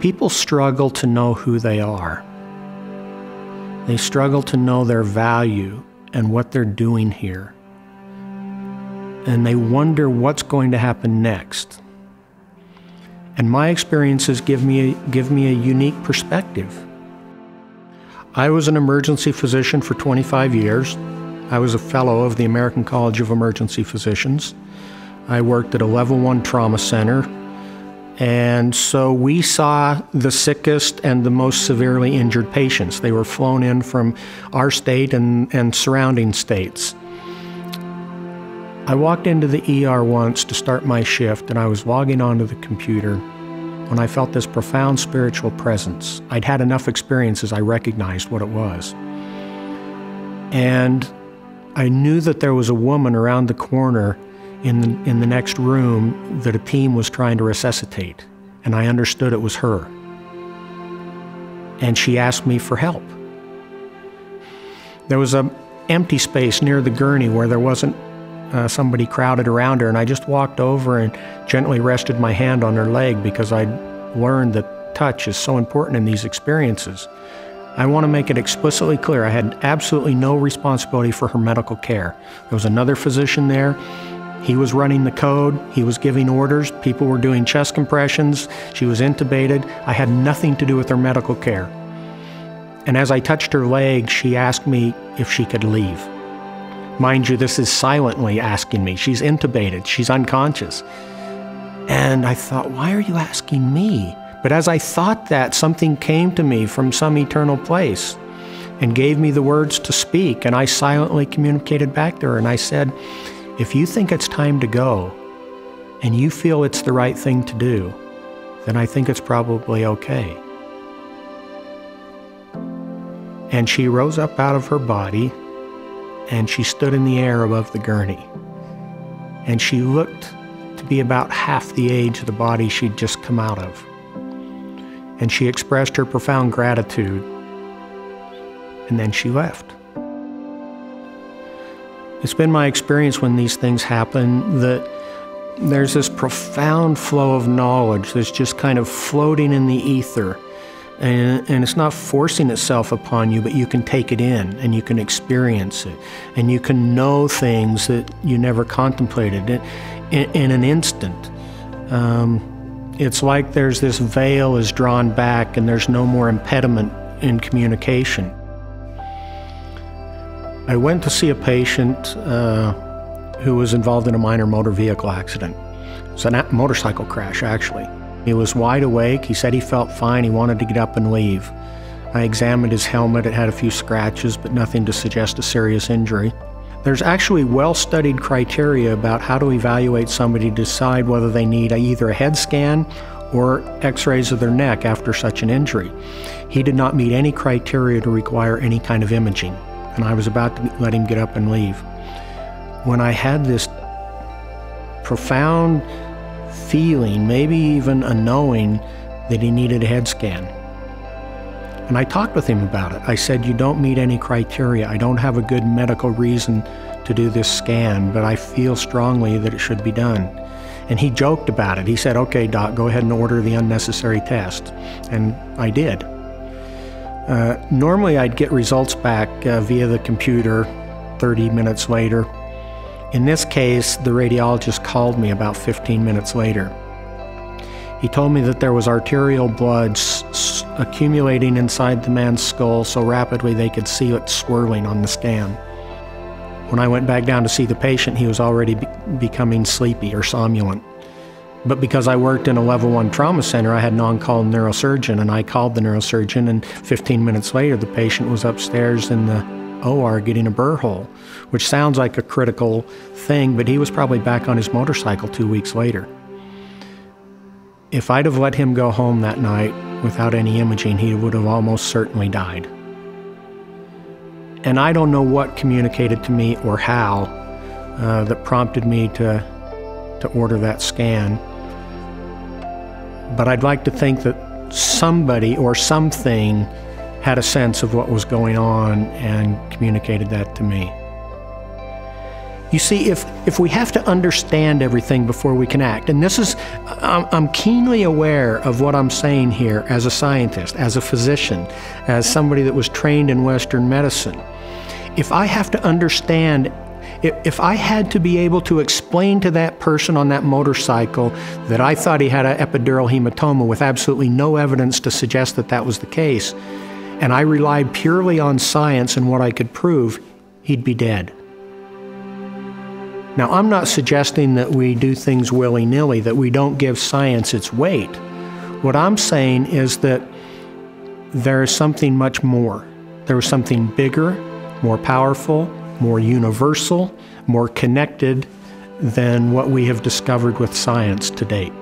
People struggle to know who they are. They struggle to know their value and what they're doing here. And they wonder what's going to happen next. And my experiences give me a unique perspective. I was an emergency physician for 25 years. I was a fellow of the American College of Emergency Physicians. I worked at a level 1 trauma center. And so we saw the sickest and the most severely injured patients. They were flown in from our state and surrounding states. I walked into the ER once to start my shift, and I was logging onto the computer when I felt this profound spiritual presence. I'd had enough experiences, I recognized what it was. And I knew that there was a woman around the corner in the next room that a team was trying to resuscitate, and I understood it was her. And she asked me for help. There was an empty space near the gurney where there wasn't somebody crowded around her, and I just walked over and gently rested my hand on her leg because I'd learned that touch is so important in these experiences. I want to make it explicitly clear, I had absolutely no responsibility for her medical care. There was another physician there. He was running the code, he was giving orders, people were doing chest compressions, she was intubated. I had nothing to do with her medical care. And as I touched her leg, she asked me if she could leave. Mind you, this is silently asking me. She's intubated, she's unconscious. And I thought, why are you asking me? But as I thought that, something came to me from some eternal place and gave me the words to speak, and I silently communicated back to her, and I said, if you think it's time to go, and you feel it's the right thing to do, then I think it's probably okay. And she rose up out of her body, and she stood in the air above the gurney. And she looked to be about half the age of the body she'd just come out of. And she expressed her profound gratitude, and then she left. It's been my experience when these things happen that there's this profound flow of knowledge that's just kind of floating in the ether. And it's not forcing itself upon you, but you can take it in and you can experience it. And you can know things that you never contemplated in an instant. It's like there's this veil is drawn back and there's no more impediment in communication. I went to see a patient who was involved in a minor motor vehicle accident. It was a motorcycle crash, actually. He was wide awake. He said he felt fine. He wanted to get up and leave. I examined his helmet. It had a few scratches, but nothing to suggest a serious injury. There's actually well-studied criteria about how to evaluate somebody to decide whether they need either a head scan or x-rays of their neck after such an injury. He did not meet any criteria to require any kind of imaging. And I was about to let him get up and leave when I had this profound feeling, maybe even a knowing, that he needed a head scan. And I talked with him about it. I said, you don't meet any criteria. I don't have a good medical reason to do this scan, but I feel strongly that it should be done. And he joked about it. He said, okay, doc, go ahead and order the unnecessary test. And I did. Normally I'd get results back via the computer 30 minutes later. In this case, the radiologist called me about 15 minutes later. He told me that there was arterial blood accumulating inside the man's skull so rapidly they could see it swirling on the scan. When I went back down to see the patient, he was already becoming sleepy or somnolent. But because I worked in a level 1 trauma center, I had an on-call neurosurgeon, and I called the neurosurgeon, and 15 minutes later, the patient was upstairs in the OR getting a burr hole, which sounds like a critical thing, but he was probably back on his motorcycle 2 weeks later. If I'd have let him go home that night without any imaging, he would have almost certainly died. And I don't know what communicated to me or how that prompted me to order that scan. But I'd like to think that somebody or something had a sense of what was going on and communicated that to me. You see, if we have to understand everything before we can act, and this is, I'm keenly aware of what I'm saying here as a scientist, as a physician, as somebody that was trained in Western medicine. If I have to understand, if I had to be able to explain to that person on that motorcycle that I thought he had an epidural hematoma with absolutely no evidence to suggest that that was the case, and I relied purely on science and what I could prove, he'd be dead. Now, I'm not suggesting that we do things willy-nilly, that we don't give science its weight. What I'm saying is that there is something much more. There is something bigger, more powerful, more universal, more connected than what we have discovered with science to date.